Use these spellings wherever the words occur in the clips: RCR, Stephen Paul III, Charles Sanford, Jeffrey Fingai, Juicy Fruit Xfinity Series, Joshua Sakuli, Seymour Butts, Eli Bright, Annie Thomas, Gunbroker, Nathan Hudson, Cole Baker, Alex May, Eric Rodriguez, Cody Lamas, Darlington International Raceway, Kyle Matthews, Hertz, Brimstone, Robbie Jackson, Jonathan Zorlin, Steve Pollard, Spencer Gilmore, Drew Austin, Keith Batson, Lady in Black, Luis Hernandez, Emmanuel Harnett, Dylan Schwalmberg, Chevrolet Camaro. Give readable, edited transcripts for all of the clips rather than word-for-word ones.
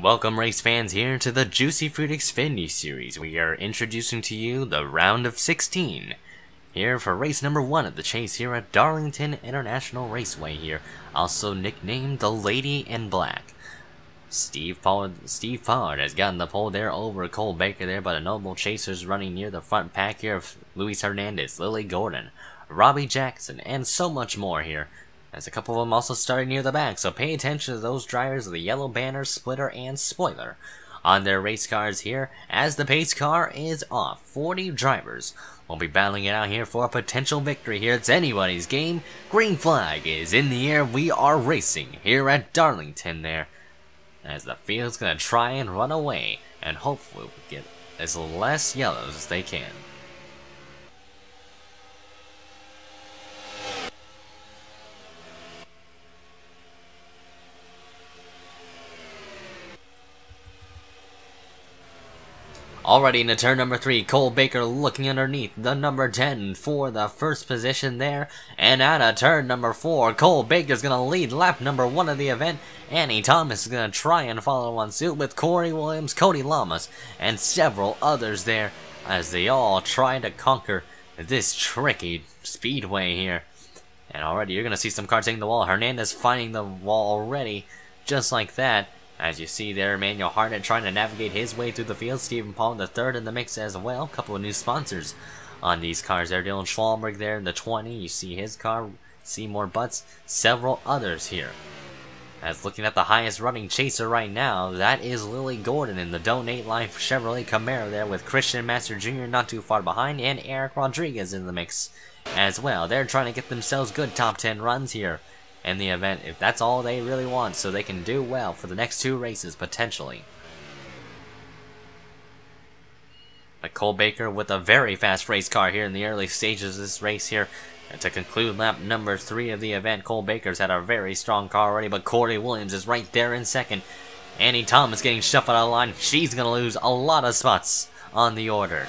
Welcome race fans here to the Juicy Fruit Xfinity Series. We are introducing to you the round of 16 here for race number 1 of the chase here at Darlington International Raceway here, also nicknamed the Lady in Black. Steve Pollard has gotten the pole there over Cole Baker there, but a noble chasers running near the front pack here of Luis Hernandez, Lily Gordon, Robbie Jackson, and so much more here. As a couple of them also started near the back, so pay attention to those drivers of the yellow banner, splitter, and spoiler on their race cars here as the pace car is off. 40 drivers will be battling it out here for a potential victory here. It's anybody's game. Green flag is in the air. We are racing here at Darlington there as the field's going to try and run away and hopefully we get as less yellows as they can. Already into turn number 3, Cole Baker looking underneath the number 10 for the first position there. And out of turn number 4, Cole Baker's going to lead lap number 1 of the event. Annie Thomas is going to try and follow on suit with Corey Williams, Cody Lamas, and several others there as they all try to conquer this tricky speedway here. And already you're going to see some cars hitting the wall. Hernandez finding the wall already just like that. As you see there, Emmanuel Harnett trying to navigate his way through the field. Stephen Paul III in the mix as well. A couple of new sponsors on these cars there. Dylan Schwalmberg there in the 20. You see his car, Seymour Butts, several others here. As looking at the highest running chaser right now, that is Lily Gordon in the donate line for Chevrolet Camaro there with Christian Manster Jr. not too far behind and Eric Rodriguez in the mix as well. They're trying to get themselves good top 10 runs here in the event, if that's all they really want, so they can do well for the next two races potentially. But Cole Baker with a very fast race car here in the early stages of this race here. And to conclude lap number 3 of the event, Cole Baker's had a very strong car already, but Corey Williams is right there in second. Annie Thomas getting shuffled out of line. She's going to lose a lot of spots on the order.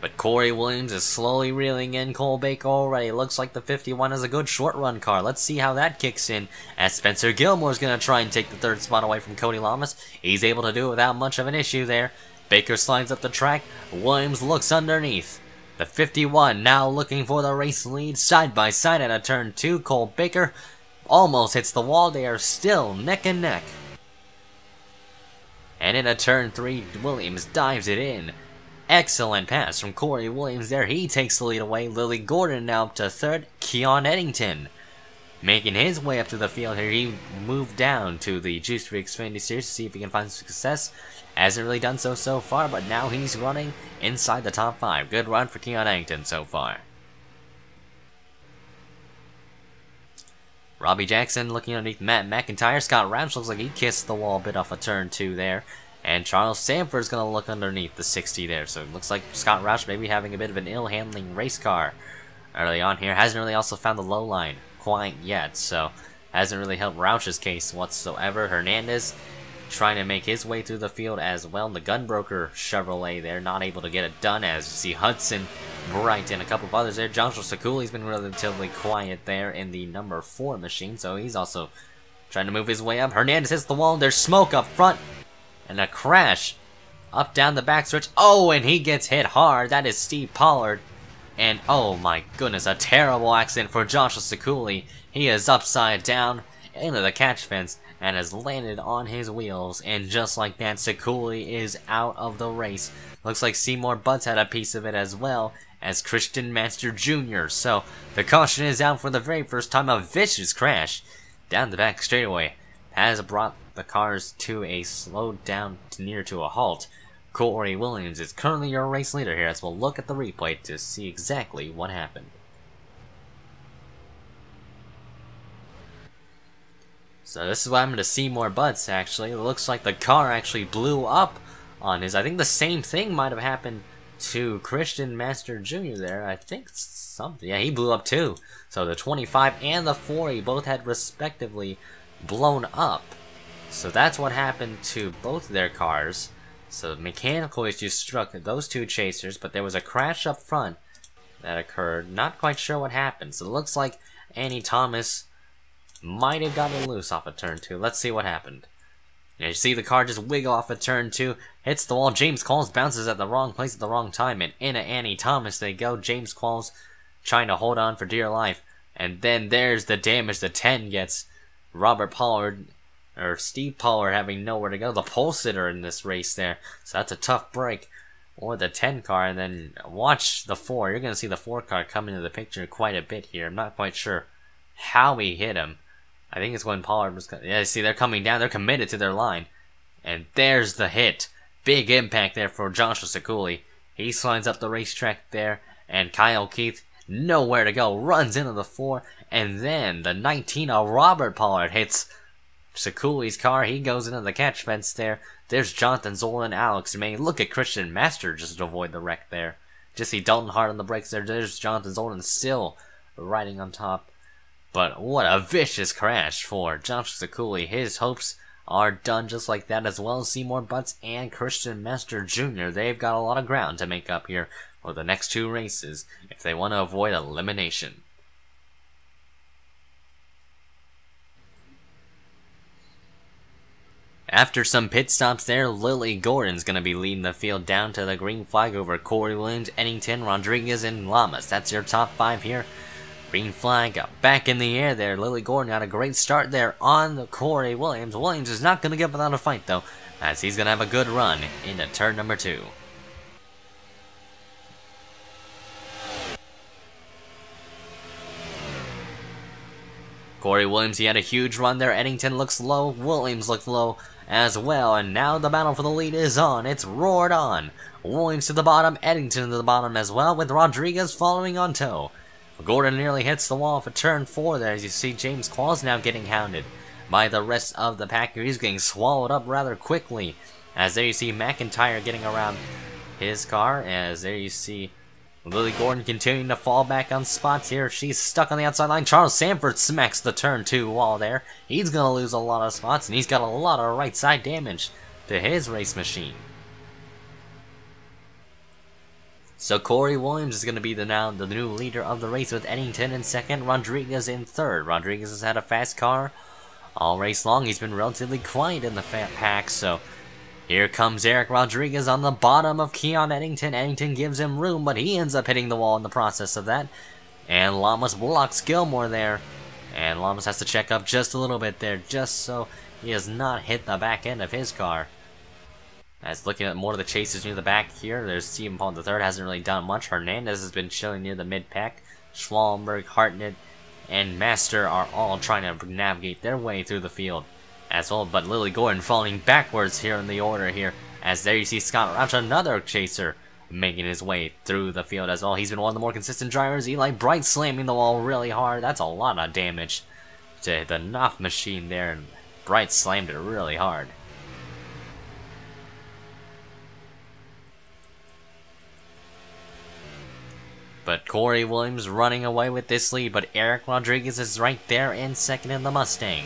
But Corey Williams is slowly reeling in. Cole Baker already looks like the 51 is a good short run car. Let's see how that kicks in as Spencer Gilmore's going to try and take the third spot away from Cody Lamas. He's able to do it without much of an issue there. Baker slides up the track. Williams looks underneath. The 51 now looking for the race lead side by side at a turn 2. Cole Baker almost hits the wall. They are still neck and neck. And in a turn 3, Williams dives it in. Excellent pass from Corey Williams there. He takes the lead away. Lily Gordon now up to third. Keon Eddington making his way up to the field here. He moved down to the Juice Fruit Xfinity Series to see if he can find success. Hasn't really done so far, but now he's running inside the top 5. Good run for Keon Eddington so far. Robbie Jackson looking underneath Matt McIntyre. Scott Rauch looks like he kissed the wall a bit off a turn 2 there. And Charles Sanford is going to look underneath the 60 there. So it looks like Scott Rauch may be having a bit of an ill-handling race car early on here. Hasn't really also found the low line quite yet. So hasn't really helped Rauch's case whatsoever. Hernandez trying to make his way through the field as well. And the Gunbroker Chevrolet there not able to get it done. As you see Hudson, Bright, and a couple of others there. Joshua Sakuli has been relatively quiet there in the number 4 machine. So he's also trying to move his way up. Hernandez hits the wall. There's smoke up front. And a crash up down the back stretch. Oh, and he gets hit hard. That is Steve Pollard. And oh my goodness, a terrible accident for Joshua Sakuli. He is upside down into the catch fence and has landed on his wheels. And just like that, Sakuli is out of the race. Looks like Seymour Butts had a piece of it as well as Christian Manster Jr. So the caution is out for the very first time. A vicious crash down the back straightaway has brought the cars to a slowed down near to a halt. Corey Williams is currently your race leader here as we'll look at the replay to see exactly what happened. So this is what happened to Seymour Butts actually. It looks like the car actually blew up on his. I think the same thing might have happened to Christian Manster Jr. there. I think something. Yeah, he blew up too. So the 25 and the 40 both had respectively blown up. So that's what happened to both their cars. So mechanical issues struck those two chasers, but there was a crash up front that occurred. Not quite sure what happened. So it looks like Annie Thomas might have gotten loose off of turn 2. Let's see what happened. And you see the car just wiggle off of turn 2, hits the wall. James Qualls bounces at the wrong place at the wrong time, and into Annie Thomas they go. James Qualls trying to hold on for dear life. And then there's the damage the 10 gets. Robert Pollard, or Steve Pollard, having nowhere to go. The pole sitter in this race there. So that's a tough break. Or the 10 car, and then watch the 4. You're going to see the 4 car come into the picture quite a bit here. I'm not quite sure how he hit him. I think it's when Pollard was... Yeah, see, they're coming down. They're committed to their line. And there's the hit. Big impact there for Joshua Sakuli. He slides up the racetrack there, and Kyle Keith, nowhere to go, runs into the 4, and then the 19 of Robert Pollard hits Sakuli's car. He goes into the catch fence there. There's Jonathan Zorlin, Alex May. Look at Christian Manster just to avoid the wreck there. Jesse Dalton Hart on the brakes there. There's Jonathan Zorlin still riding on top. But what a vicious crash for Josh Sakuli. His hopes are done just like that, as well as Seymour Butts and Christian Manster Jr. They've got a lot of ground to make up here for the next 2 races if they want to avoid elimination. After some pit stops there, Lily Gordon's going to be leading the field down to the green flag over Corey Williams, Eddington, Rodriguez, and Lamas. That's your top 5 here. Green flag up back in the air there. Lily Gordon got a great start there on the Corey Williams. Williams is not going to give without a fight though, as he's going to have a good run into turn number 2. Corey Williams, he had a huge run there. Eddington looks low. Williams looked low as well. And now the battle for the lead is on. It's roared on. Williams to the bottom. Eddington to the bottom as well, with Rodriguez following on tow. Gordon nearly hits the wall for turn 4 there, as you see James Qualls now getting hounded by the rest of the pack. He's getting swallowed up rather quickly, as there you see McIntyre getting around his car, as there you see Lily Gordon continuing to fall back on spots here. She's stuck on the outside line. Charles Sanford smacks the turn 2 wall there. He's going to lose a lot of spots, and he's got a lot of right side damage to his race machine. So Corey Williams is going to be now the new leader of the race, with Eddington in 2nd, Rodriguez in 3rd. Rodriguez has had a fast car all race long. He's been relatively quiet in the pack, so here comes Eric Rodriguez on the bottom of Keon Eddington. Eddington gives him room, but he ends up hitting the wall in the process of that. And Lamas blocks Gilmore there. And Lamas has to check up just a little bit there, just so he does not hit the back end of his car. As looking at more of the chases near the back here, there's Stephen Paul III, hasn't really done much. Hernandez has been chilling near the mid-pack. Schwalmberg, Hartnett, and Manster are all trying to navigate their way through the field as well. But Lily Gordon falling backwards here in the order here, as there you see Scott Rauch, another chaser, making his way through the field as well. He's been one of the more consistent drivers. Eli Bright slamming the wall really hard. That's a lot of damage to the Knopf machine there, and Bright slammed it really hard. But Corey Williams running away with this lead, but Eric Rodriguez is right there in 2nd in the Mustang.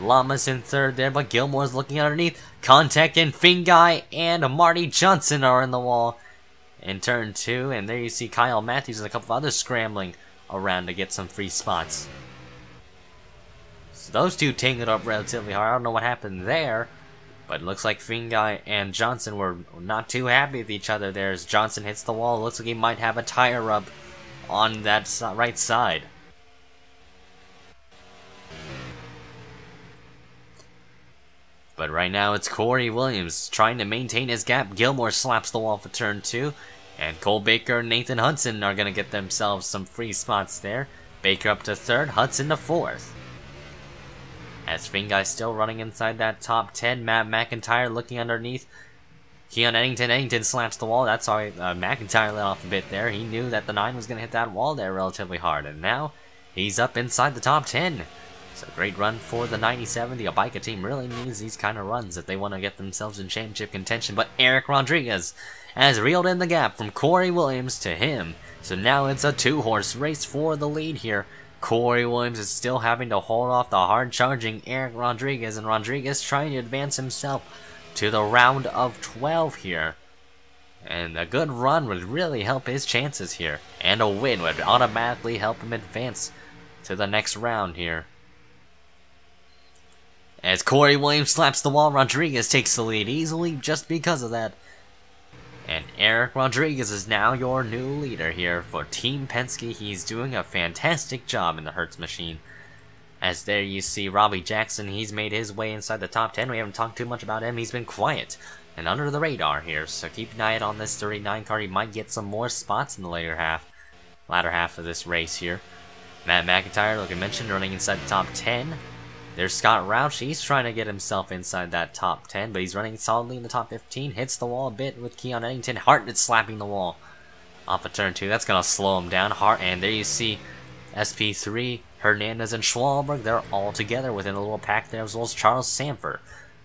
Lamas in 3rd there, but Gilmore's looking underneath. Contact and Fingai and Marty Johnson are in the wall in turn 2, and there you see Kyle Matthews and a couple of others scrambling around to get some free spots. So those two tangled up relatively hard. I don't know what happened there, but it looks like Fingai and Johnson were not too happy with each other there, as Johnson hits the wall. Looks like he might have a tire up on that right side. But right now it's Corey Williams trying to maintain his gap. Gilmore slaps the wall for turn 2. And Cole Baker and Nathan Hudson are going to get themselves some free spots there. Baker up to 3rd, Hudson to 4th. As Fingai still running inside that top 10. Matt McIntyre looking underneath. Keon Eddington. Eddington slaps the wall. That's how McIntyre let off a bit there. He knew that the 9 was going to hit that wall there relatively hard. And now he's up inside the top 10. So great run for the 97. The Abika team really needs these kind of runs if they want to get themselves in championship contention. But Eric Rodriguez has reeled in the gap from Corey Williams to him. So now it's a 2-horse race for the lead here. Corey Williams is still having to hold off the hard-charging Eric Rodriguez, and Rodriguez trying to advance himself to the round of 12 here. And a good run would really help his chances here. And a win would automatically help him advance to the next round here. As Corey Williams slaps the wall, Rodriguez takes the lead easily just because of that. And Eric Rodriguez is now your new leader here for Team Penske. He's doing a fantastic job in the Hertz machine. As there you see Robbie Jackson, he's made his way inside the top 10. We haven't talked too much about him. He's been quiet and under the radar here. So keep an eye out on this 39 car. He might get some more spots in the latter half of this race here. Matt McIntyre, like I mentioned, running inside the top 10. There's Scott Rauch. He's trying to get himself inside that top 10, but he's running solidly in the top 15. Hits the wall a bit with Keon Eddington. Hart is slapping the wall off of turn 2. That's going to slow him down. Hart, and there you see SP3, Hernandez, and Schwalmberg. They're all together within a little pack there, as well as Charles Sanford.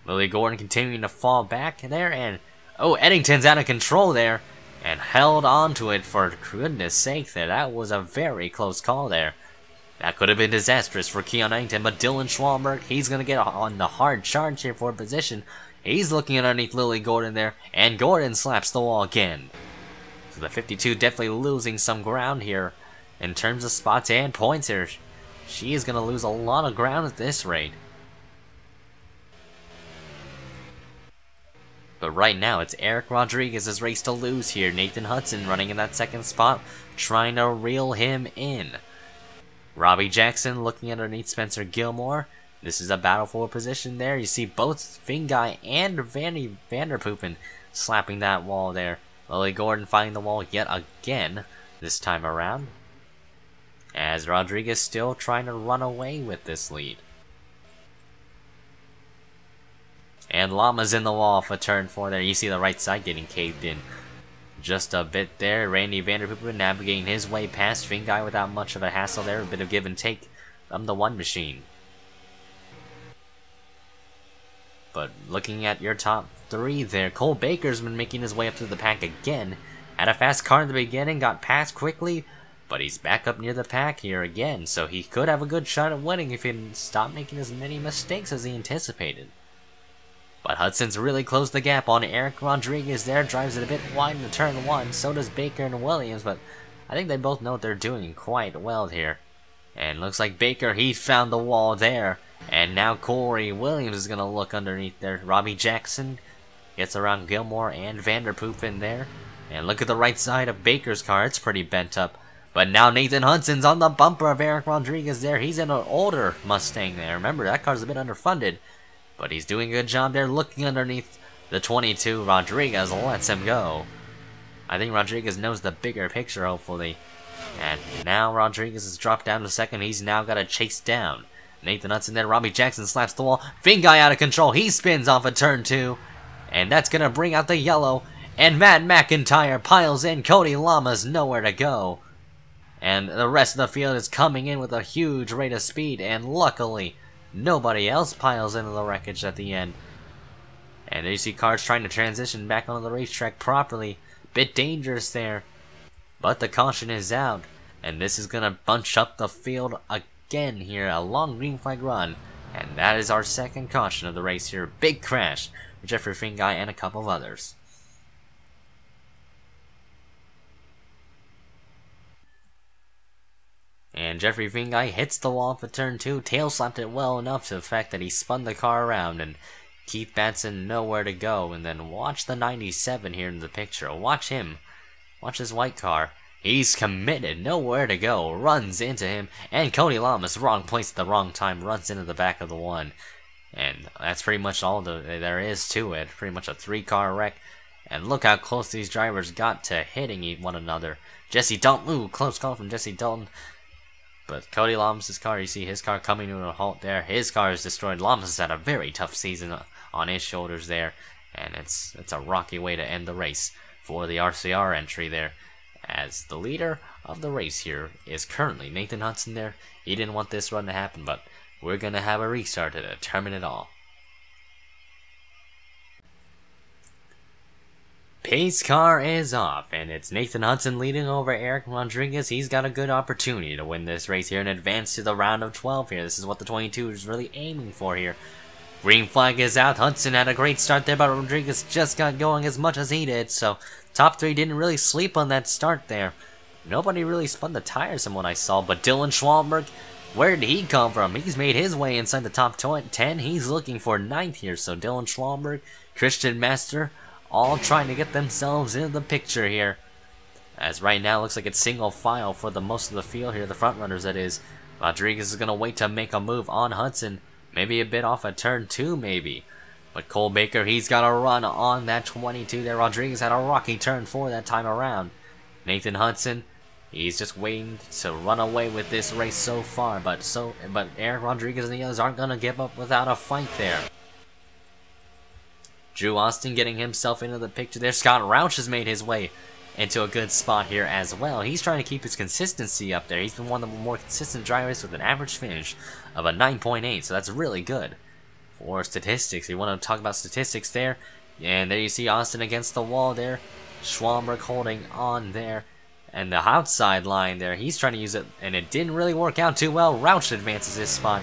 Lily Gordon continuing to fall back there, and oh, Eddington's out of control there and held on to it, for goodness sake there. That was a very close call there. That could have been disastrous for Keon Eddington, but Dylan Schwalmberg, he's going to get on the hard charge here for position. He's looking underneath Lily Gordon there, and Gordon slaps the wall again. So the 52 definitely losing some ground here in terms of spots and points here. She is going to lose a lot of ground at this rate. But right now, it's Eric Rodriguez's race to lose here. Nathan Hudson running in that second spot, trying to reel him in. Robbie Jackson looking underneath Spencer Gilmore. This is a battle for position there. You see both Fingai and Randy Vanderpoop slapping that wall there. Lily Gordon finding the wall yet again this time around, as Rodriguez still trying to run away with this lead. And Lamas in the wall for turn 4 there. You see the right side getting caved in just a bit there. Randy Vanderpoop navigating his way past Fingai without much of a hassle there. A bit of give and take from the one machine. But looking at your top 3 there, Cole Baker's been making his way up through the pack again. Had a fast car in the beginning, got passed quickly, but he's back up near the pack here again. So he could have a good shot at winning if he didn't stop making as many mistakes as he anticipated. But Hudson's really closed the gap on Eric Rodriguez there, drives it a bit wide into turn 1, so does Baker and Williams, but I think they both know what they're doing quite well here. And looks like Baker, he found the wall there, and now Corey Williams is going to look underneath there. Robbie Jackson gets around Gilmore and Vanderpoop in there, and look at the right side of Baker's car, it's pretty bent up. But now Nathan Hudson's on the bumper of Eric Rodriguez there, he's in an older Mustang there, remember that car's a bit underfunded. But he's doing a good job there, looking underneath the 22. Rodriguez lets him go. I think Rodriguez knows the bigger picture, hopefully. And now Rodriguez has dropped down to second. He's now got to chase down Nathan Hudson there. Robbie Jackson slaps the wall. Fingai out of control. He spins off a turn 2. And that's going to bring out the yellow. And Matt McIntyre piles in. Cody Lamas nowhere to go. And the rest of the field is coming in with a huge rate of speed. And luckily, nobody else piles into the wreckage at the end. And there you see cars trying to transition back onto the racetrack properly. Bit dangerous there. But the caution is out. And this is going to bunch up the field again here. A long green flag run. And that is our second caution of the race here. Big crash for Jeffrey Fingai and a couple of others. And Jeffrey Fingai hits the wall for turn 2, tail slapped it well enough to the fact that he spun the car around, and Keith Batson nowhere to go. And then watch the 97 here in the picture, watch him, watch his white car, he's committed, nowhere to go, runs into him, and Cody Lamas, wrong place at the wrong time, runs into the back of the one. And that's pretty much all there is to it, pretty much a 3-car wreck. And look how close these drivers got to hitting one another. Jesse Dalton, ooh, close call from Jesse Dalton. But Cody Lamas' car, you see his car coming to a halt there. His car is destroyed. Lamas has had a very tough season on his shoulders there. And it's a rocky way to end the race for the RCR entry there. As the leader of the race here is currently Nathan Hudson there. He didn't want this run to happen, but we're going to have a restart to determine it all. Pace car is off, and it's Nathan Hudson leading over Eric Rodriguez. He's got a good opportunity to win this race here and advance to the round of 12 here. This is what the 22 is really aiming for here. Green flag is out. Hudson had a great start there, but Rodriguez just got going as much as he did, so Top three didn't really sleep on that start there. Nobody really spun the tires in what I saw, but Dylan Schwalmberg, where did he come from? He's made his way inside the top 10. He's looking for 9th here, so Dylan Schwalmberg, Christian Manster, all trying to get themselves into the picture here. As right now, looks like it's single file for the most of the field here, the front runners that is. Rodriguez is going to wait to make a move on Hudson, maybe a bit off at turn 2 maybe. But Cole Baker, he's got a run on that 22 there. Rodriguez had a rocky turn 4 that time around. Nathan Hudson, he's just waiting to run away with this race so far, but Eric Rodriguez and the others aren't going to give up without a fight there. Drew Austin getting himself into the picture there. Scott Rauch has made his way into a good spot here as well. He's trying to keep his consistency up there. He's been one of the more consistent drivers with an average finish of a 9.8, so that's really good. For statistics, you want to talk about statistics there, and there you see Austin against the wall there. Schwalmberg holding on there. And the outside line there, he's trying to use it, and it didn't really work out too well. Rauch advances his spot,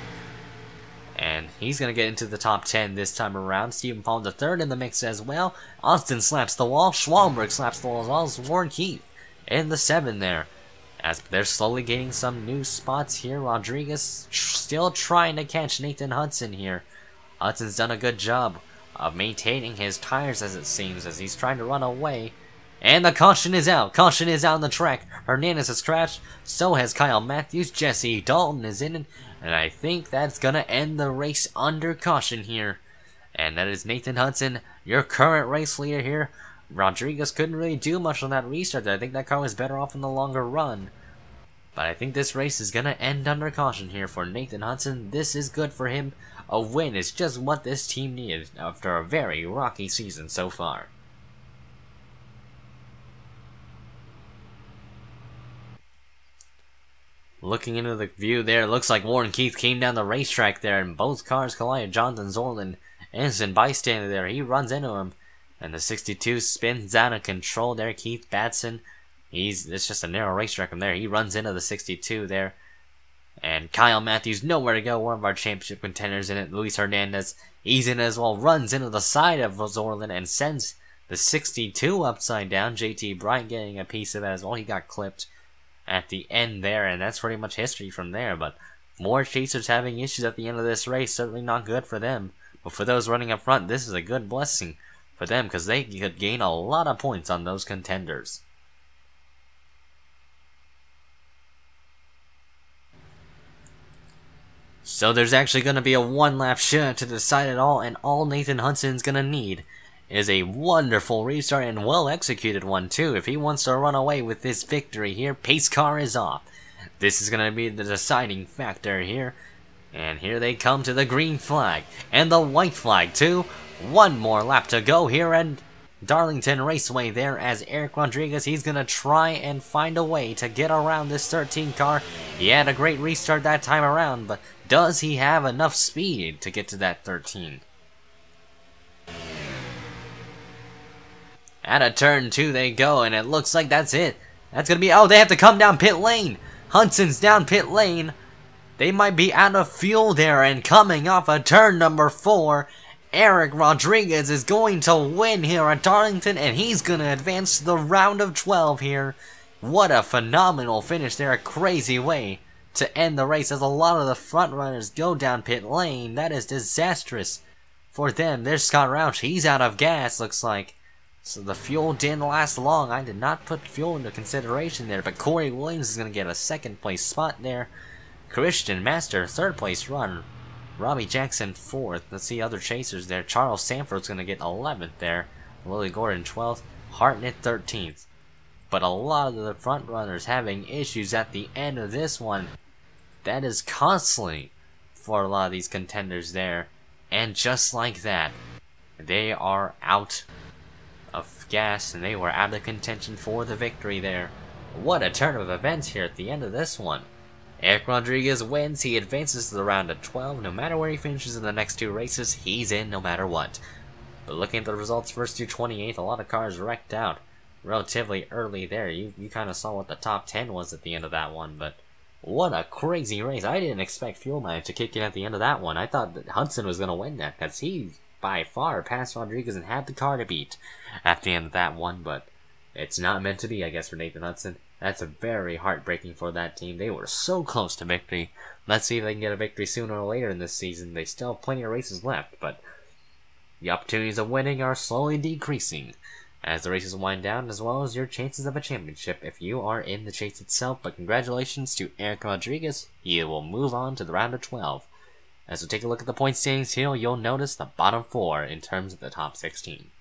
and he's going to get into the top 10 this time around. Stephen Paul III in the mix as well. Austin slaps the wall. Schwalmberg slaps the wall as well as Warren Keith in the 7 there. As they're slowly gaining some new spots here. Rodriguez still trying to catch Nathan Hudson here. Hudson's done a good job of maintaining his tires, as it seems, as he's trying to run away. And the caution is out. Caution is out on the track. Hernandez has crashed. So has Kyle Matthews. Jesse Dalton is in it. And I think that's going to end the race under caution here. And that is Nathan Hudson, your current race leader here. Rodriguez couldn't really do much on that restart. I think that car was better off in the longer run. But I think this race is going to end under caution here for Nathan Hudson. This is good for him. A win is just what this team needed after a very rocky season so far. Looking into the view there, looks like Warren Keith came down the racetrack there, and both cars collided. Jonathan Zorlin, innocent bystander there, he runs into him, and the 62 spins out of control there. Keith Batson, it's just a narrow racetrack from there. He runs into the 62 there, and Kyle Matthews, nowhere to go. One of our championship contenders in it. Luis Hernandez, he's in it as well, runs into the side of Zorlin and sends the 62 upside down. JT Bryant getting a piece of that as well. He got clipped at the end there, and that's pretty much history from there. But more chasers having issues at the end of this race, certainly not good for them. But for those running up front, this is a good blessing for them, because they could gain a lot of points on those contenders. So there's actually going to be a one-lap shot to decide it all, and all Nathan Hudson's going to need is a wonderful restart, and well executed one too, if he wants to run away with this victory here. Pace car is off. This is going to be the deciding factor here, and here they come to the green flag and the white flag too. One more lap to go here at Darlington Raceway there, as Eric Rodriguez, he's going to try and find a way to get around this 13 car. He had a great restart that time around, but does he have enough speed to get to that 13? Out of turn 2 they go, and it looks like that's it. That's going to be... Oh, they have to come down pit lane. Hudson's down pit lane. They might be out of fuel there, and coming off of turn number 4, Eric Rodriguez is going to win here at Darlington, and he's going to advance to the round of 12 here. What a phenomenal finish there. A crazy way to end the race, as a lot of the front runners go down pit lane. That is disastrous for them. There's Scott Rauch. He's out of gas, looks like. So the fuel didn't last long. I did not put fuel into consideration there, but Corey Williams is going to get a second place spot there. Christian Manster, third place run. Robbie Jackson, fourth. Let's see other chasers there. Charles Sanford's going to get 11th there. Lily Gordon, 12th. Hartnett, 13th. But a lot of the front runners having issues at the end of this one. That is costly for a lot of these contenders there. And just like that, they are out of gas, and they were out of contention for the victory there. What a turn of events here at the end of this one. Eric Rodriguez wins. He advances to the round of 12. No matter where he finishes in the next 2 races, he's in no matter what. But looking at the results, first through 28th, a lot of cars wrecked out relatively early there. You kind of saw what the top 10 was at the end of that one, but what a crazy race. I didn't expect Fuel Knife to kick in at the end of that one. I thought that Hudson was going to win that, because he by far passed Rodriguez and had the car to beat at the end of that one, but It's not meant to be, I guess, for Nathan Hudson. That's very heartbreaking for that team. They were so close to victory. Let's see if they can get a victory sooner or later in this season. They still have plenty of races left, but the opportunities of winning are slowly decreasing as the races wind down, as well as your chances of a championship if you are in the chase itself. But congratulations to Eric Rodriguez. He will move on to the round of 12. As we take a look at the point standings here, you'll notice the bottom 4 in terms of the top 16.